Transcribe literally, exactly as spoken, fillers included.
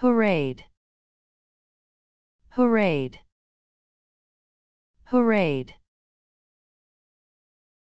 Hoorayed. Hoorayed. Hoorayed.